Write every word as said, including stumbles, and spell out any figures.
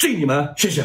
敬你们，谢谢。